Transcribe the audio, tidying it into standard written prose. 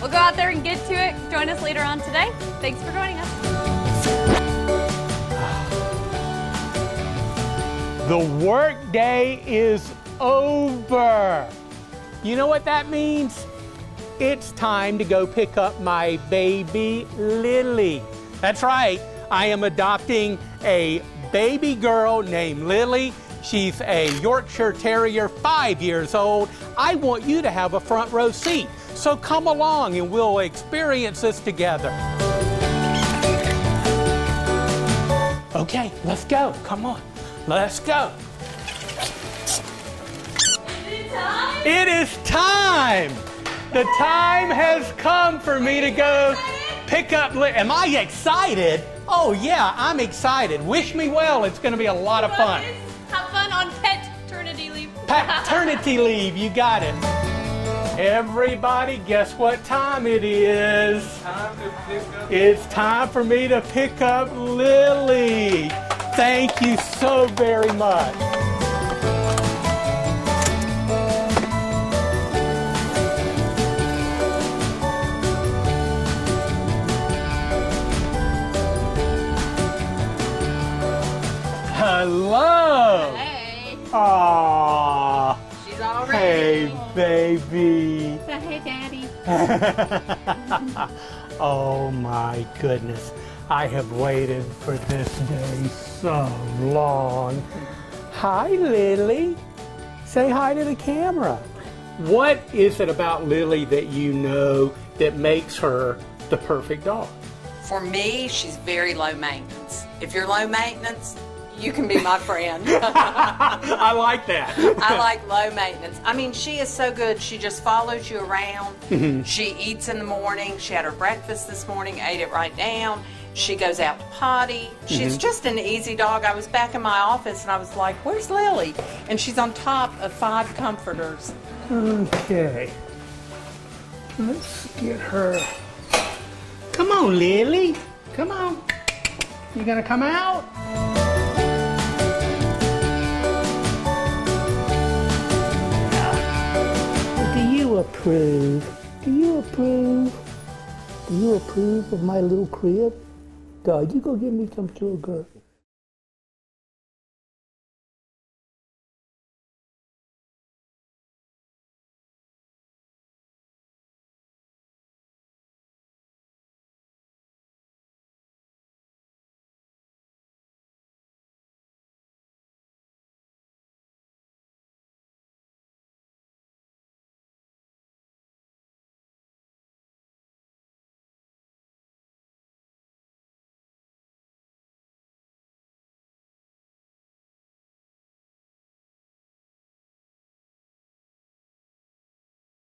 We'll go out there and get to it. Join us later on today. Thanks for joining us. The workday is over. You know what that means? It's time to go pick up my baby Lily. That's right. I am adopting a baby girl named Lily. She's a Yorkshire Terrier, 5 years old. I want you to have a front row seat. So come along and we'll experience this together. Okay, let's go. Come on. Let's go. Is it time? It is time. The time has come for me to go pick up Lily. Am I excited? Oh yeah, I'm excited. Wish me well, it's gonna be a lot of fun. Have fun on paternity leave. Paternity leave, you got it. Everybody, guess what time it is? It's time for me to pick up Lily. Thank you so very much. Hello. Hey. Aww. She's all ready. Hey, baby. Say hey, Daddy. Oh my goodness. I have waited for this day so long. Hi, Lily. Say hi to the camera. What is it about Lily that you know that makes her the perfect dog? For me, she's very low maintenance. If you're low maintenance, you can be my friend. I like that. I like low maintenance. I mean, she is so good. She just follows you around. Mm-hmm. She eats in the morning. She had her breakfast this morning, ate it right down. She goes out to potty. She's just an easy dog. I was back in my office and I was like, where's Lily? And she's on top of 5 comforters. Okay. Let's get her. Come on, Lily. Come on. You gonna come out? Approve? Do you approve? Do you approve of my little crib? God, you go get me some sugar.